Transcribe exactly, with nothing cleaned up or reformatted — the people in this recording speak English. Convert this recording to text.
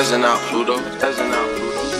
As in out Pluto, as in out Pluto.